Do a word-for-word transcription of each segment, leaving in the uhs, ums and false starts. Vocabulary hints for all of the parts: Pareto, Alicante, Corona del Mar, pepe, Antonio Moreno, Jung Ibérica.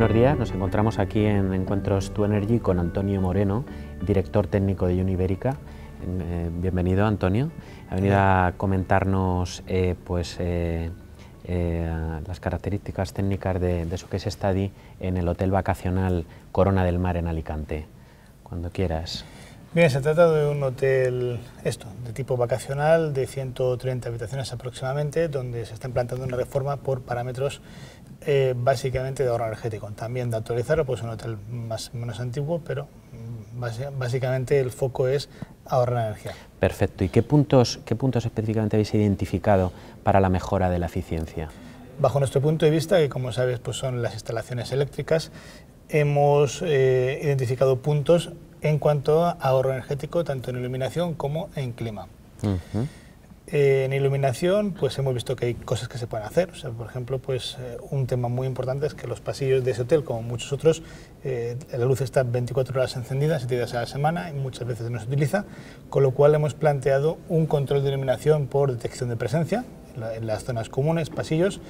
buenos días, nos encontramos aquí en Encuentros dos Energy con Antonio Moreno, director técnico de Jung Ibérica. Eh, bienvenido, Antonio. Ha venido a comentarnos eh, pues, eh, eh, las características técnicas de, de su case study en el hotel vacacional Corona del Mar en Alicante. Cuando quieras. Bien, se trata de un hotel esto, de tipo vacacional, de ciento treinta habitaciones aproximadamente, donde se está implantando una reforma por parámetros eh, básicamente de ahorro energético. También de actualizarlo, pues un hotel más menos antiguo, pero base, básicamente el foco es ahorrar energía. Perfecto. ¿Y qué puntos, qué puntos específicamente habéis identificado para la mejora de la eficiencia? Bajo nuestro punto de vista, que como sabes pues son las instalaciones eléctricas, hemos eh, identificado puntos en cuanto a ahorro energético, tanto en iluminación como en clima. Uh-huh. Eh, en iluminación, pues hemos visto que hay cosas que se pueden hacer. O sea, por ejemplo, pues eh, un tema muy importante es que los pasillos de ese hotel, como muchos otros, eh, la luz está veinticuatro horas encendida, siete días a la semana, y muchas veces no se utiliza, con lo cual hemos planteado un control de iluminación por detección de presencia en, la, en las zonas comunes, pasillos.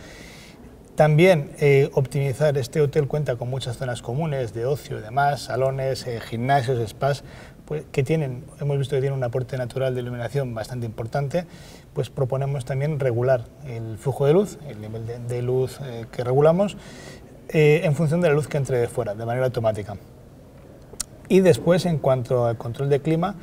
También eh, optimizar, este hotel cuenta con muchas zonas comunes de ocio y demás, salones, eh, gimnasios, spas, pues, que tienen, hemos visto que tienen un aporte natural de iluminación bastante importante, pues proponemos también regular el flujo de luz, el nivel de, de luz eh, que regulamos, eh, en función de la luz que entre de fuera, de manera automática. Y después, en cuanto al control de clima,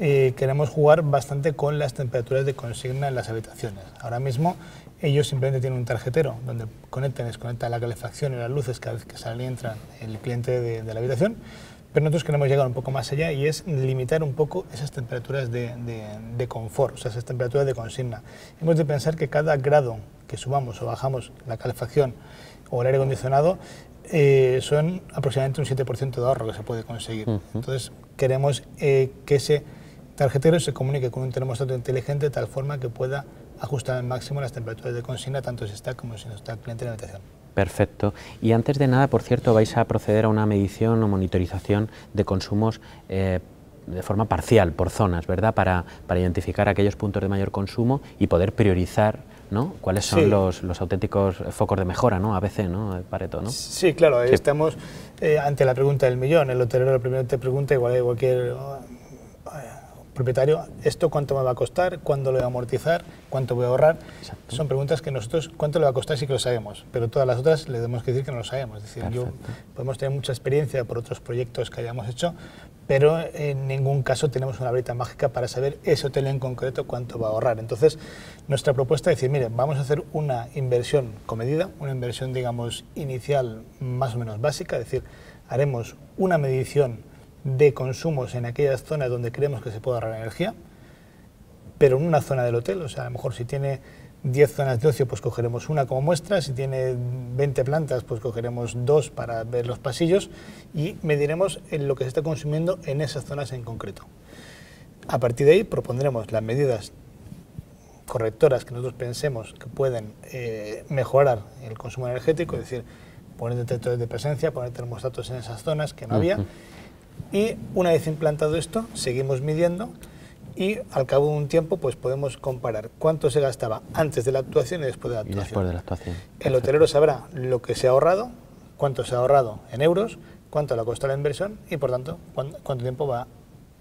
Eh, queremos jugar bastante con las temperaturas de consigna en las habitaciones. Ahora mismo ellos simplemente tienen un tarjetero donde conectan y desconectan la calefacción y las luces cada vez que salen y entran el cliente de, de la habitación, pero nosotros queremos llegar un poco más allá y es limitar un poco esas temperaturas de, de, de confort, o sea, esas temperaturas de consigna. Hemos de pensar que cada grado que subamos o bajamos la calefacción o el aire acondicionado eh, son aproximadamente un siete por ciento de ahorro que se puede conseguir. Uh-huh. Entonces queremos eh, que ese tarjetero se comunique con un termostato inteligente de tal forma que pueda ajustar al máximo las temperaturas de consigna, tanto si está como si no está el cliente en la habitación. Perfecto. Y antes de nada, por cierto, vais a proceder a una medición o monitorización de consumos eh, de forma parcial, por zonas, ¿verdad? Para, para identificar aquellos puntos de mayor consumo y poder priorizar, ¿no? Cuáles son sí. los, los auténticos focos de mejora, ¿no? A B C, ¿no? Pareto, ¿no? Sí, claro. Ahí sí. Estamos eh, ante la pregunta del millón. El hotelero primero te pregunta, igual que cualquier propietario, esto cuánto me va a costar, cuándo lo voy a amortizar, cuánto voy a ahorrar. Exacto. Son preguntas que nosotros, cuánto le va a costar sí que lo sabemos, pero todas las otras le tenemos que decir que no lo sabemos. Es decir, yo, podemos tener mucha experiencia por otros proyectos que hayamos hecho, pero en ningún caso tenemos una varita mágica para saber ese hotel en concreto cuánto va a ahorrar. Entonces, nuestra propuesta es decir, mire, vamos a hacer una inversión comedida, una inversión, digamos, inicial más o menos básica, es decir, haremos una medición de consumos en aquellas zonas donde creemos que se puede ahorrar energía, pero en una zona del hotel, o sea, a lo mejor si tiene diez zonas de ocio, pues cogeremos una como muestra, si tiene veinte plantas, pues cogeremos dos para ver los pasillos y mediremos en lo que se está consumiendo en esas zonas en concreto. A partir de ahí propondremos las medidas correctoras que nosotros pensemos que pueden eh, mejorar el consumo energético, es decir, poner detectores de presencia, poner termostatos en esas zonas que no había. Uh-huh. Y una vez implantado esto, seguimos midiendo y al cabo de un tiempo pues podemos comparar cuánto se gastaba antes de la actuación y después de la actuación. Y después de la actuación. El hotelero sabrá lo que se ha ahorrado, cuánto se ha ahorrado en euros, cuánto le ha costado la inversión y por tanto cuánto tiempo va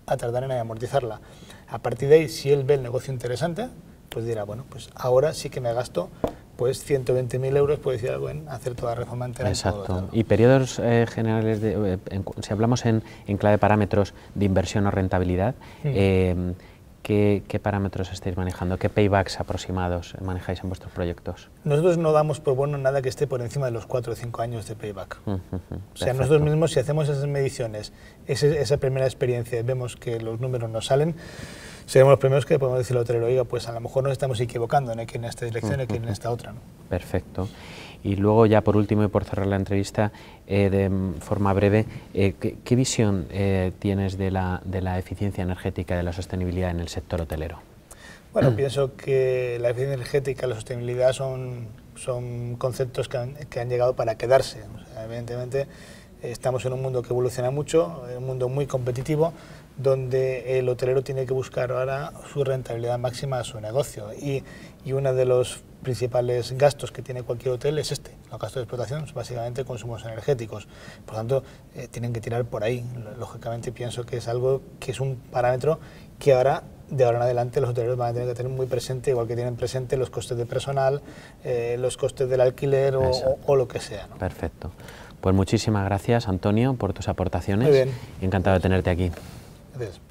a tardar en amortizarla. A partir de ahí, si él ve el negocio interesante, pues dirá, bueno, pues ahora sí que me gasto pues ciento veinte mil euros, puede decir algo en hacer toda reforma entera. Exacto. Todo, todo. Y periodos eh, generales, de, eh, en, si hablamos en, en clave parámetros de inversión o rentabilidad, sí. eh, ¿qué, ¿qué parámetros estáis manejando? ¿Qué paybacks aproximados manejáis en vuestros proyectos? Nosotros no damos por bueno nada que esté por encima de los cuatro o cinco años de payback. Uh-huh. O sea, nosotros mismos si hacemos esas mediciones, ese, esa primera experiencia, vemos que los números no salen, seremos los primeros que podemos decir al hotelero, oiga, pues a lo mejor nos estamos equivocando, no hay que ir en esta dirección, no hay que ir en esta otra, ¿no? Perfecto. Y luego ya por último y por cerrar la entrevista, eh, de forma breve, eh, ¿qué, qué visión eh, tienes de la, de la eficiencia energética y de la sostenibilidad en el sector hotelero? Bueno, pienso que la eficiencia energética y la sostenibilidad son, son conceptos que han, que han llegado para quedarse. O sea, evidentemente Estamos en un mundo que evoluciona mucho, en un mundo muy competitivo, donde el hotelero tiene que buscar ahora su rentabilidad máxima a su negocio. Y, y uno de los principales gastos que tiene cualquier hotel es este, los gastos de explotación, básicamente consumos energéticos. Por tanto, eh, tienen que tirar por ahí. Lógicamente pienso que es algo que es un parámetro que ahora, de ahora en adelante, los hoteleros van a tener que tener muy presente, igual que tienen presente los costes de personal, eh, los costes del alquiler o, o, o lo que sea, ¿no? Perfecto. Pues muchísimas gracias, Antonio, por tus aportaciones. Muy bien. Encantado de tenerte aquí. Gracias.